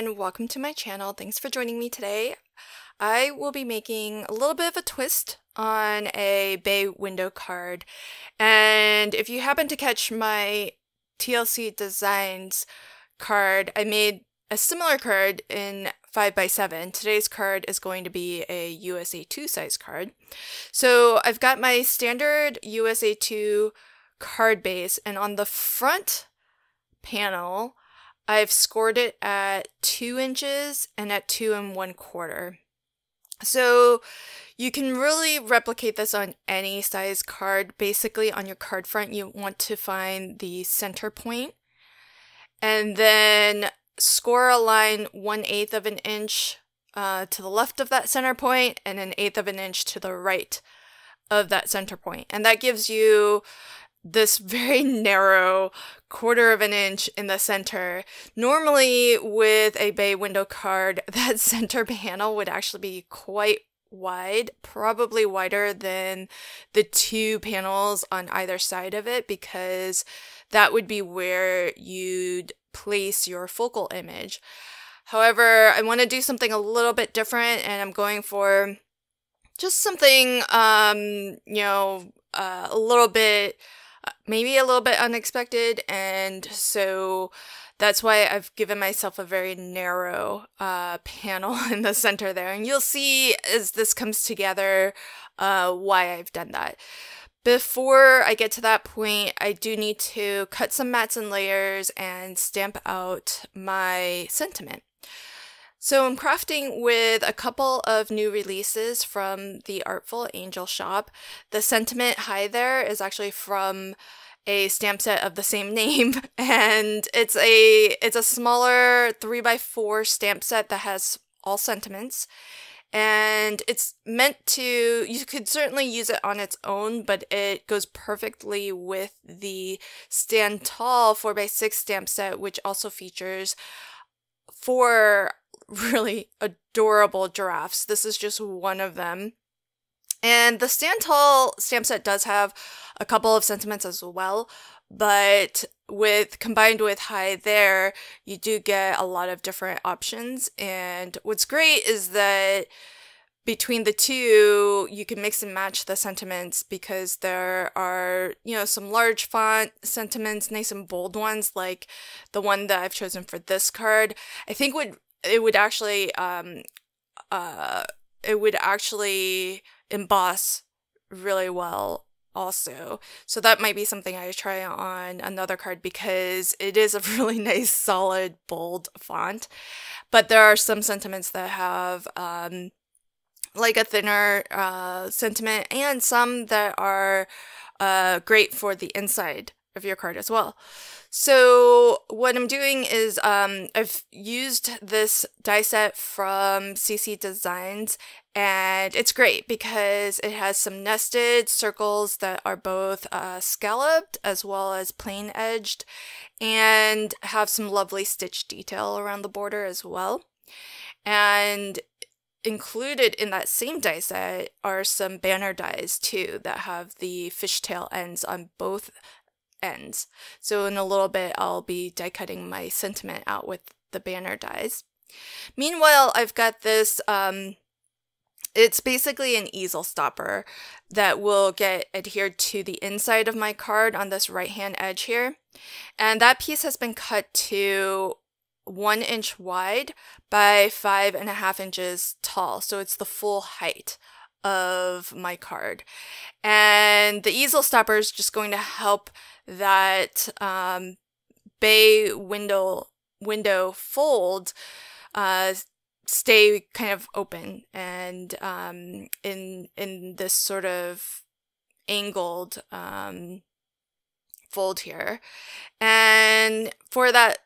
everyone, welcome to my channel. Thanks for joining me today. I will be making a little bit of a twist on a bay window card, and if you happen to catch my TLC Designs card, I made a similar card in 5x7. Today's card is going to be a USA 2 size card. So I've got my standard USA 2 card base, and on the front panel I've scored it at 2 inches and at 2 1/4. So you can really replicate this on any size card. Basically, on your card front, you want to find the center point and then score a line 1/8 of an inch to the left of that center point and 1/8 of an inch to the right of that center point. And that gives you this very narrow 1/4 of an inch in the center. Normally with a bay window card, that center panel would actually be quite wide, probably wider than the two panels on either side of it, because that would be where you'd place your focal image. However, I want to do something a little bit different, and I'm going for just something, a little bit, maybe a little bit unexpected, and so that's why I've given myself a very narrow panel in the center there, and you'll see as this comes together why I've done that. Before I get to that point, I do need to cut some mats and layers and stamp out my sentiment. So I'm crafting with a couple of new releases from the Artful Angel Shop. The sentiment Hi There is actually from a stamp set of the same name, and it's a smaller 3x4 stamp set that has all sentiments. And it's meant to, you could certainly use it on its own, but it goes perfectly with the Stand Tall 4x6 stamp set, which also features 4 really adorable giraffes. This is just one of them. And the Stand Tall stamp set does have a couple of sentiments as well, but combined with Hi There, you do get a lot of different options. And what's great is that between the two, you can mix and match the sentiments, because there are, some large font sentiments, nice and bold ones, like the one that I've chosen for this card. I think it would actually emboss really well also. So that might be something I try on another card, because it is a really nice solid bold font. But there are some sentiments that have like a thinner sentiment, and some that are great for the inside of your card as well. So what I'm doing is I've used this die set from CC Designs, and it's great because it has some nested circles that are both scalloped as well as plain edged, and have some lovely stitch detail around the border as well. And included in that same die set are some banner dies too that have the fishtail ends on both ends. So in a little bit, I'll be die cutting my sentiment out with the banner dies. Meanwhile, I've got this, it's basically an easel stopper that will get adhered to the inside of my card on this right hand edge here. And that piece has been cut to 1 inch wide by 5.5 inches tall. So it's the full height of my card. And the easel stopper is just going to help that bay window fold stay kind of open and in this sort of angled fold here. And for that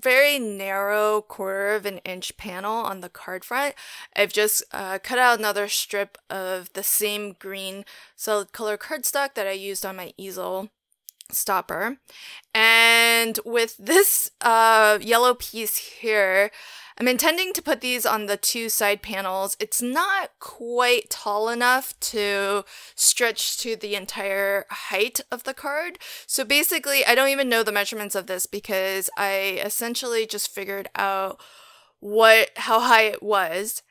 very narrow 1/4 of an inch panel on the card front, I've just cut out another strip of the same green solid color cardstock that I used on my easel stopper. And with this yellow piece here, I'm intending to put these on the two side panels. It's not quite tall enough to stretch to the entire height of the card. So basically, I don't even know the measurements of this, because I essentially just figured out how high it was,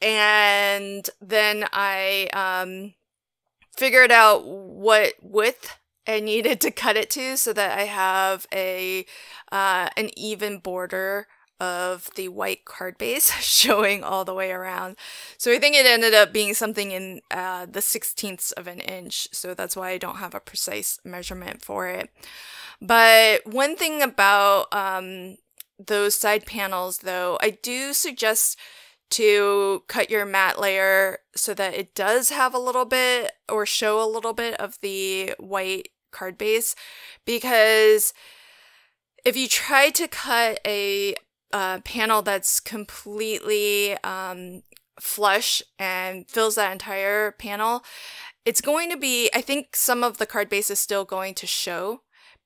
and then I figured out what width I needed to cut it to so that I have a an even border of the white card base showing all the way around. So I think it ended up being something in the 0.16 of an inch. So that's why I don't have a precise measurement for it. But one thing about those side panels though, I do suggest to cut your matte layer so that it does have a little bit or show a little bit of the white card base, because if you try to cut a panel that's completely flush and fills that entire panel, it's going to be, I think some of the card base is still going to show,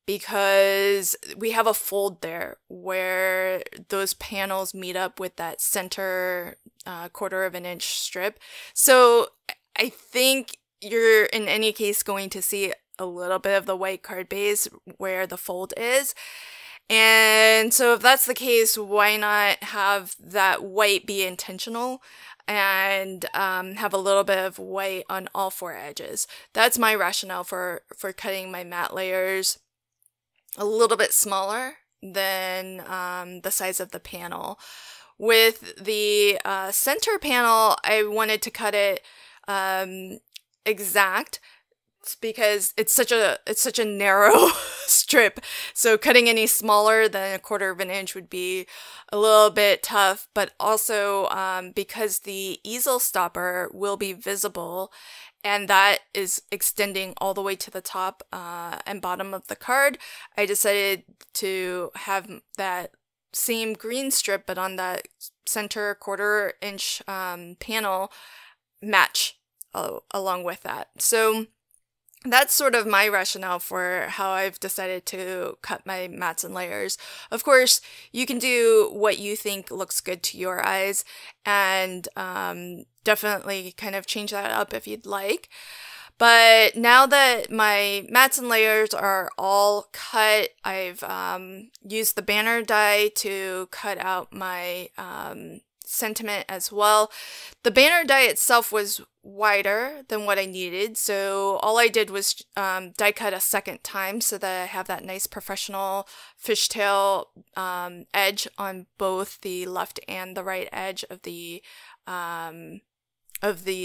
because we have a fold there where those panels meet up with that center 1/4 of an inch strip. So I think you're in any case going to see a little bit of the white card base where the fold is. And so if that's the case, why not have that white be intentional and have a little bit of white on all four edges? That's my rationale for cutting my matte layers a little bit smaller than the size of the panel. With the center panel, I wanted to cut it exact, because it's such a narrow strip. So cutting any smaller than 1/4 of an inch would be a little bit tough, but also because the easel stopper will be visible, and that is extending all the way to the top and bottom of the card, I decided to have that same green strip, but on that center 1/4 inch panel match along with that. So that's sort of my rationale for how I've decided to cut my mats and layers. Of course, you can do what you think looks good to your eyes, and definitely kind of change that up if you'd like. But now that my mats and layers are all cut, I've used the banner die to cut out my sentiment as well. The banner die itself was wider than what I needed, so all I did was die cut a second time so that I have that nice professional fishtail edge on both the left and the right edge of the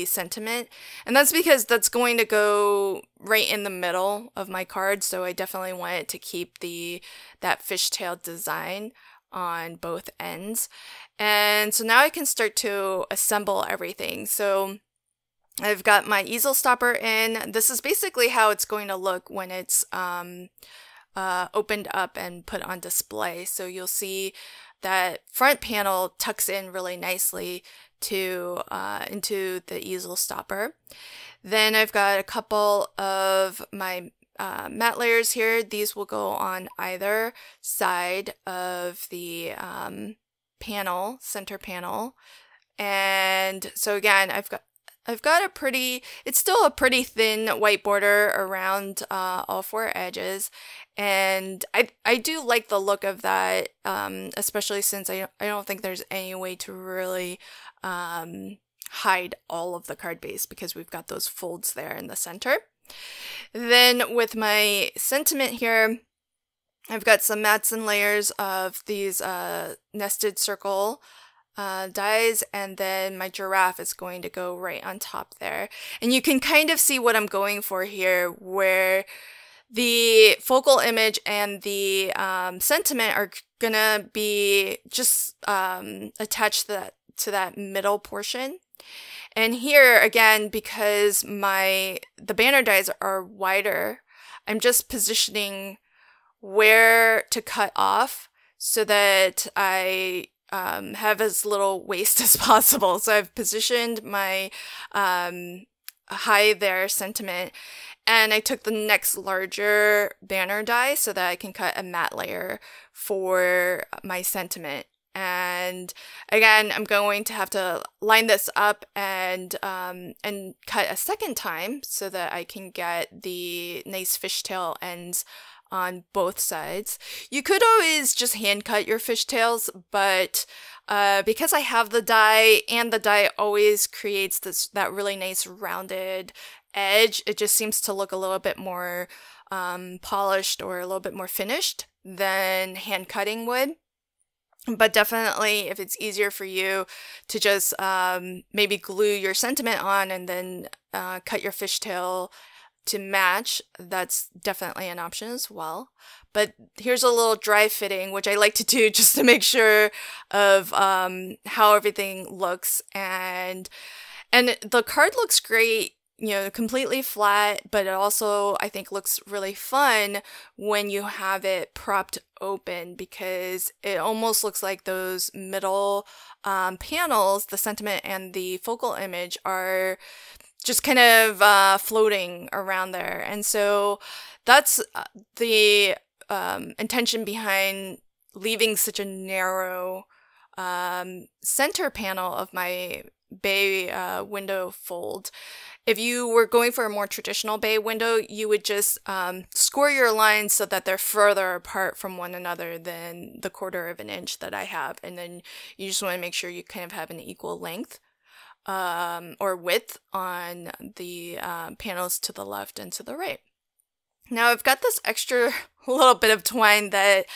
sentiment. And that's because that's going to go right in the middle of my card, so I definitely wanted to keep that fishtail design on both ends. And so now I can start to assemble everything. So I've got my easel stopper in. This is basically how it's going to look when it's opened up and put on display. So you'll see that front panel tucks in really nicely to into the easel stopper. Then I've got a couple of my matte layers here. These will go on either side of the panel, center panel. And so again, I've got a pretty, it's still a pretty thin white border around all four edges, and I do like the look of that, especially since I don't think there's any way to really hide all of the card base, because we've got those folds there in the center. Then with my sentiment here, I've got some mats and layers of these nested circle dies, and then my giraffe is going to go right on top there. And you can kind of see what I'm going for here, where the focal image and the sentiment are gonna be just attached to that middle portion. And here again, because the banner dies are wider, I'm just positioning where to cut off so that I have as little waste as possible. So I've positioned my Hi There sentiment, and I took the next larger banner die so that I can cut a matte layer for my sentiment. And again, I'm going to have to line this up and cut a second time so that I can get the nice fishtail ends on both sides. You could always just hand cut your fishtails, but because I have the die and the die always creates that really nice rounded edge, it just seems to look a little bit more polished or a little bit more finished than hand cutting would. But definitely if it's easier for you to just maybe glue your sentiment on and then cut your fishtail to match, that's definitely an option as well. But here's a little dry fitting, which I like to do just to make sure of how everything looks. And the card looks great, you know, completely flat, but it also, I think, looks really fun when you have it propped open, because it almost looks like those middle panels, the sentiment and the focal image, are just kind of floating around there. And so that's the intention behind leaving such a narrow center panel of my bay window fold. If you were going for a more traditional bay window, you would just score your lines so that they're further apart from one another than the 1/4 of an inch that I have, and then you just want to make sure you kind of have an equal length or width on the panels to the left and to the right. Now I've got this extra little bit of twine that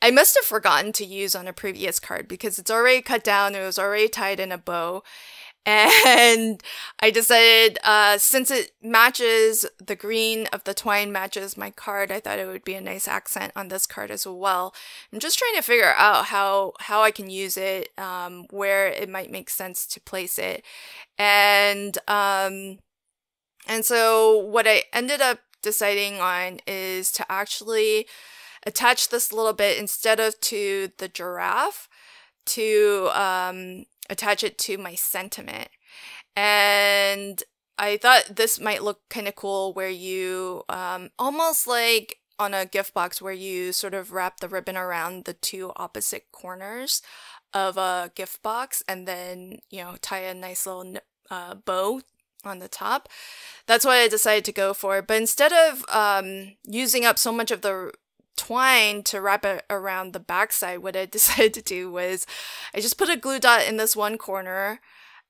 I must have forgotten to use on a previous card, because it's already cut down, it was already tied in a bow, and I decided since it matches, the green of the twine matches my card, I thought it would be a nice accent on this card as well. I'm just trying to figure out how I can use it, where it might make sense to place it. And so what I ended up deciding on is to actually attach this little bit, instead of to the giraffe, to attach it to my sentiment. And I thought this might look kind of cool, where you almost like on a gift box, where you sort of wrap the ribbon around the two opposite corners of a gift box and then, you know, tie a nice little bow on the top. That's what I decided to go for. But instead of using up so much of the twine to wrap it around the backside, what I decided to do was I just put a glue dot in this one corner,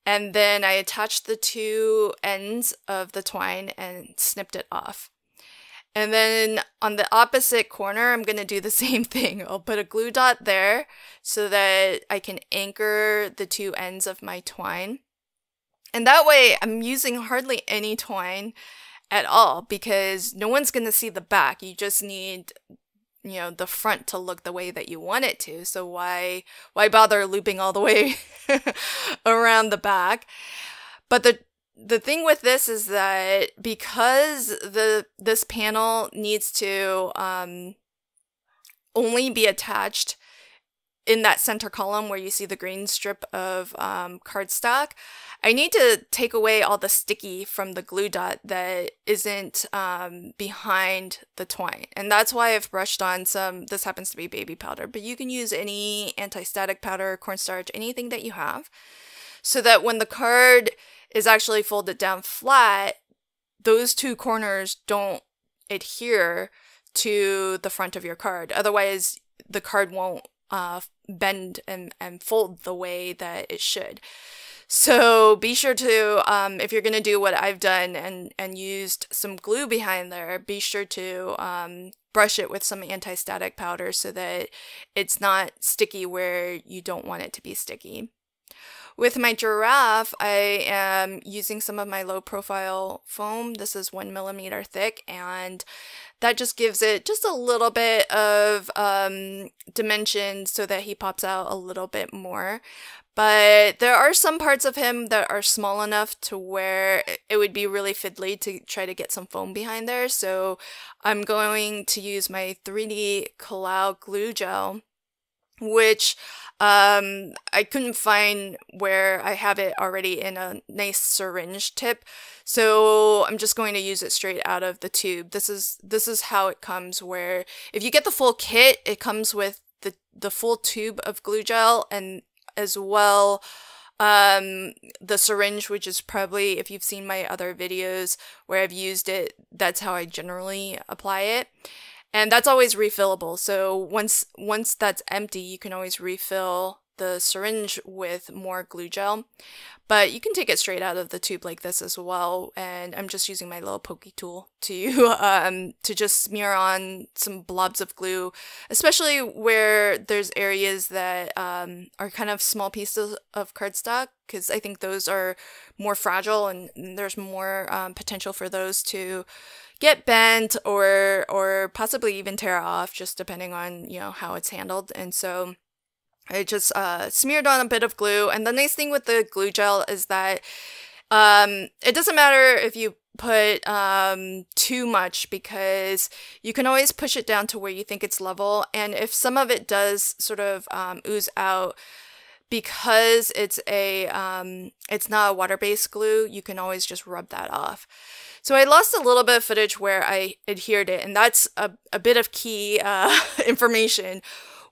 and then I attached the two ends of the twine and snipped it off. And then on the opposite corner, I'm going to do the same thing. I'll put a glue dot there so that I can anchor the two ends of my twine. And that way I'm using hardly any twine at all, because no one's going to see the back. You just need, you know, the front to look the way that you want it to. So why bother looping all the way around the back? But the thing with this is that because this panel needs to only be attached in that center column where you see the green strip of cardstock, I need to take away all the sticky from the glue dot that isn't behind the twine. And that's why I've brushed on some, this happens to be baby powder, but you can use any anti-static powder, cornstarch, anything that you have, so that when the card is actually folded down flat, those two corners don't adhere to the front of your card. Otherwise, the card won't bend and fold the way that it should. So be sure to, if you're going to do what I've done and used some glue behind there, be sure to brush it with some anti-static powder so that it's not sticky where you don't want it to be sticky. With my giraffe, I am using some of my low profile foam. This is 1 millimeter thick, and that just gives it just a little bit of dimension so that he pops out a little bit more. But there are some parts of him that are small enough to where it would be really fiddly to try to get some foam behind there. So I'm going to use my 3D Glue Gel, which I couldn't find where I have it already in a nice syringe tip, so I'm just going to use it straight out of the tube. This is how it comes, where if you get the full kit, it comes with the full tube of glue gel, and as well the syringe, which is probably, if you've seen my other videos where I've used it, that's how I generally apply it. And that's always refillable, so once that's empty, you can always refill the syringe with more glue gel. But you can take it straight out of the tube like this as well, and I'm just using my little pokey tool to just smear on some blobs of glue, especially where there's areas that are kind of small pieces of cardstock, because I think those are more fragile and there's more potential for those to get bent or possibly even tear off, just depending on, you know, how it's handled. And so I just smeared on a bit of glue. And the nice thing with the glue gel is that it doesn't matter if you put too much, because you can always push it down to where you think it's level. And if some of it does sort of ooze out, because it's not a water-based glue, you can always just rub that off. So I lost a little bit of footage where I adhered it, and that's a bit of key information.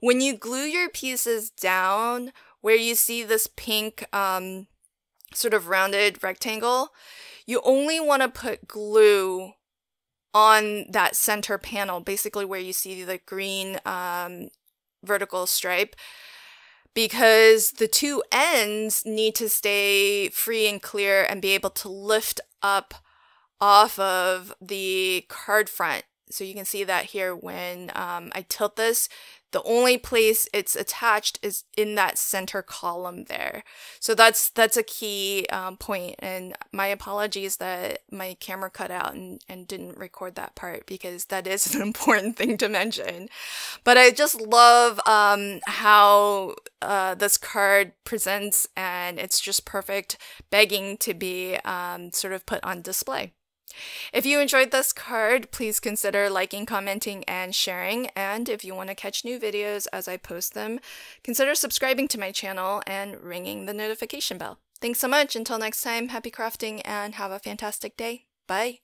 When you glue your pieces down, where you see this pink sort of rounded rectangle, you only want to put glue on that center panel, basically where you see the green vertical stripe, because the two ends need to stay free and clear and be able to lift up off of the card front. So you can see that here when I tilt this. The only place it's attached is in that center column there. So that's a key point. And my apologies that my camera cut out and didn't record that part, because that is an important thing to mention. But I just love how this card presents, and it's just perfect, begging to be sort of put on display. If you enjoyed this card, please consider liking, commenting, and sharing. And if you want to catch new videos as I post them, consider subscribing to my channel and ringing the notification bell. Thanks so much. Until next time, happy crafting and have a fantastic day. Bye.